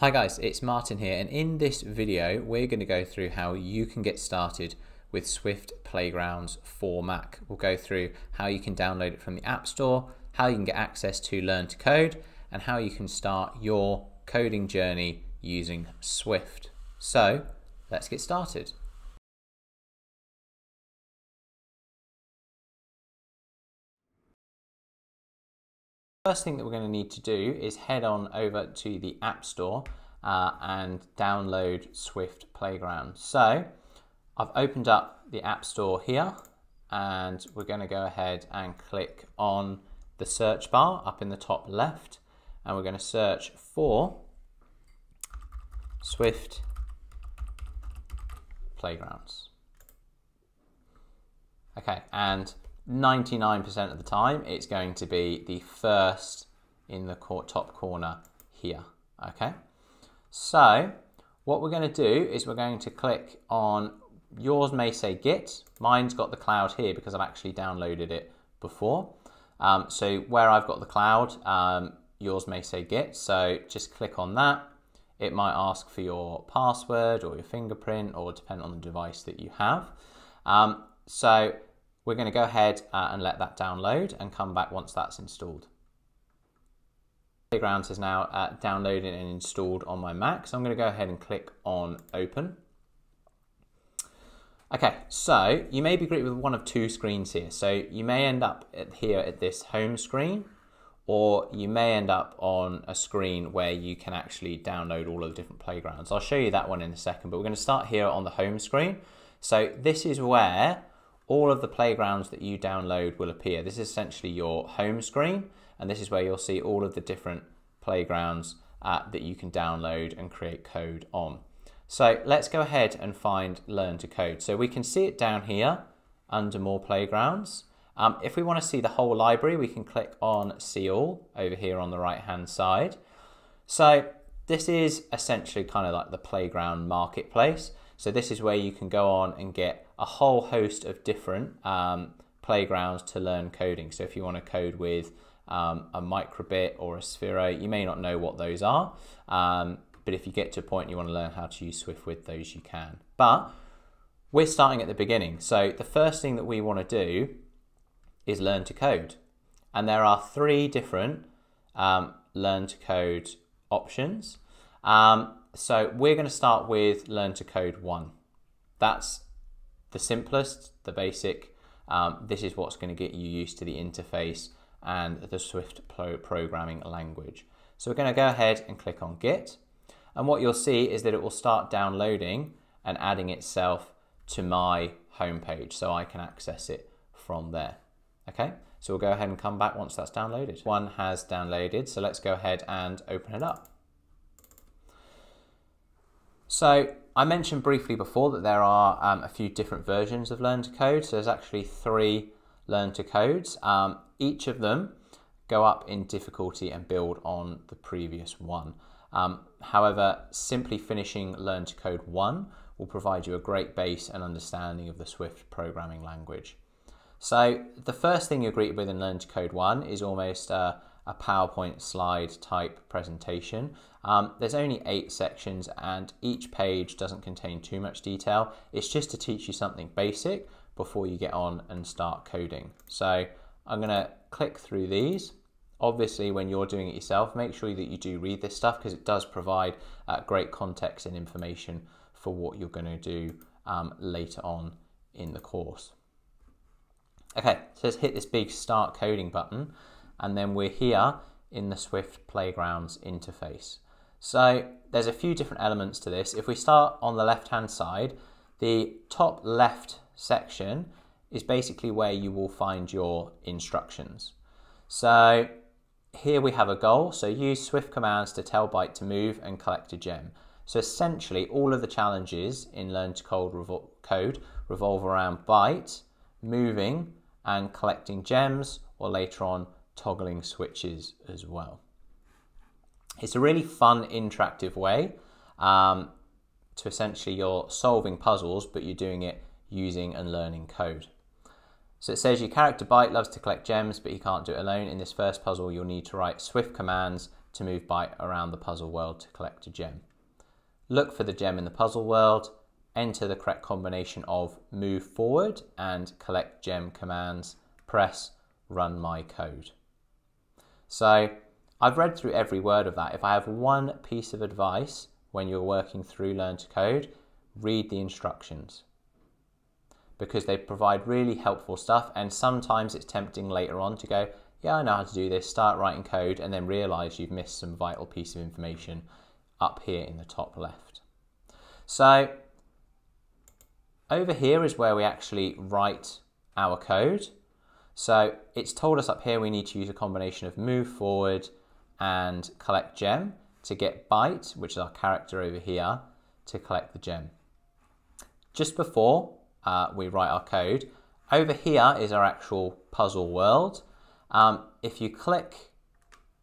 Hi guys, it's Martin here, and in this video we're going to go through how you can get started with Swift Playgrounds for Mac. We'll go through how you can download it from the App Store, how you can get access to Learn to Code, and how you can start your coding journey using Swift. So let's get started. First thing that we're going to need to do is head on over to the App Store and download Swift Playground. So I've opened up the App Store here, and we're going to go ahead and click on the search bar up in the top left, and we're going to search for Swift Playgrounds. Okay, and 99% of the time it's going to be the first in the top corner here. Okay, so what we're going to do is we're going to click on, yours may say Git, mine's got the cloud here because I've actually downloaded it before. So where I've got the cloud, yours may say Git, so just click on that. It might ask for your password or your fingerprint, or depend on the device that you have. So we're going to go ahead and let that download and come back once that's installed. Playgrounds is now downloaded and installed on my Mac, so I'm going to go ahead and click on Open. Okay, so you may be greeted with one of two screens here. So you may end up here at this home screen, or you may end up on a screen where you can actually download all of the different playgrounds. I'll show you that one in a second, but we're going to start here on the home screen. So this is where all of the playgrounds that you download will appear. This is essentially your home screen, and this is where you'll see all of the different playgrounds that you can download and create code on. So let's go ahead and find Learn to Code. So we can see it down here under More Playgrounds. If we want to see the whole library, we can click on See All over here on the right hand side. So this is essentially kind of like the playground marketplace. So this is where you can go on and get a whole host of different playgrounds to learn coding. So if you want to code with a micro:bit or a sphero, you may not know what those are, but if you get to a point you want to learn how to use Swift with those, you can. But we're starting at the beginning. So the first thing that we want to do is learn to code. And there are three different learn to code options. So we're going to start with Learn to Code 1. That's the simplest, the basic. This is what's going to get you used to the interface and the Swift programming language. So we're going to go ahead and click on Git. And what you'll see is that it will start downloading and adding itself to my homepage, so I can access it from there. Okay, so we'll go ahead and come back once that's downloaded. One has downloaded, so let's go ahead and open it up. So I mentioned briefly before that there are a few different versions of Learn to Code. So there's actually three Learn to Codes. Each of them go up in difficulty and build on the previous one. However, simply finishing Learn to Code 1 will provide you a great base and understanding of the Swift programming language. So the first thing you're greeted with in Learn to Code 1 is almost a PowerPoint slide type presentation. There's only 8 sections, and each page doesn't contain too much detail. It's just to teach you something basic before you get on and start coding. So I'm going to click through these. Obviously, when you're doing it yourself, make sure that you do read this stuff, because it does provide great context and information for what you're going to do later on in the course. Okay, so let's hit this big Start Coding button. And then we're here in the Swift Playgrounds interface. So there's a few different elements to this. If we start on the left-hand side, the top left section is basically where you will find your instructions. So here we have a goal. So use Swift commands to tell Byte to move and collect a gem. So essentially all of the challenges in Learn to Code revolve around Byte moving and collecting gems, or later on toggling switches as well. It's a really fun, interactive way to essentially, you're solving puzzles, but you're doing it using and learning code. So it says your character Byte loves to collect gems, but he can't do it alone. In this first puzzle, you'll need to write Swift commands to move Byte around the puzzle world to collect a gem. Look for the gem in the puzzle world, enter the correct combination of move forward and collect gem commands, press run my code. So I've read through every word of that. If I have one piece of advice when you're working through Learn to Code, read the instructions, because they provide really helpful stuff. And sometimes it's tempting later on to go, yeah, I know how to do this, start writing code, and then realize you've missed some vital piece of information up here in the top left. So over here is where we actually write our code. So it's told us up here we need to use a combination of move forward and collect gem to get Byte, which is our character over here, to collect the gem. Just before we write our code, over here is our actual puzzle world. If you click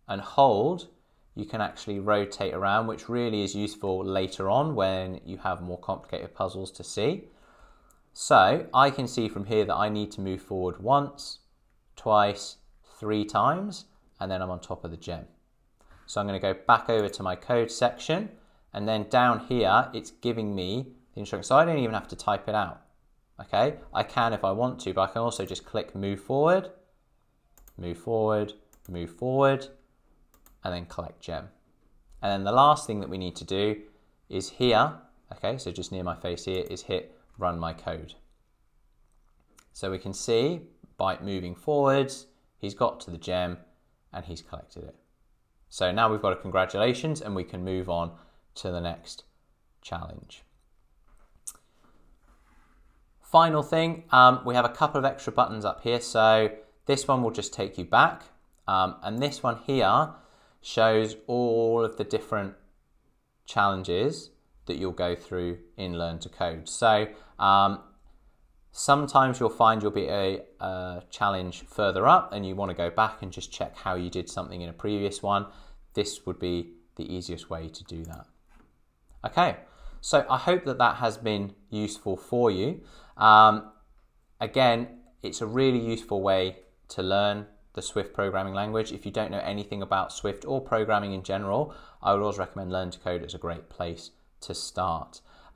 and hold, you can actually rotate around, which really is useful later on when you have more complicated puzzles to see. So I can see from here that I need to move forward once, twice, 3 times, and then I'm on top of the gem. So I'm going to go back over to my code section, and then down here it's giving me the instructions. So I don't even have to type it out. Okay, I can if I want to, but I can also just click move forward, move forward, move forward, and then collect gem. And then the last thing that we need to do is here, okay, so just near my face here, is hit run my code. So we can see Byte moving forwards, he's got to the gem and he's collected it. So now we've got a congratulations and we can move on to the next challenge. Final thing, we have a couple of extra buttons up here. So this one will just take you back, and this one here shows all of the different challenges that you'll go through in Learn to Code. So sometimes you'll find you'll be a challenge further up and you want to go back and just check how you did something in a previous one. This would be the easiest way to do that. Okay, so I hope that that has been useful for you. Again, it's a really useful way to learn the Swift programming language. If you don't know anything about Swift or programming in general, I would always recommend Learn to Code as a great place to start.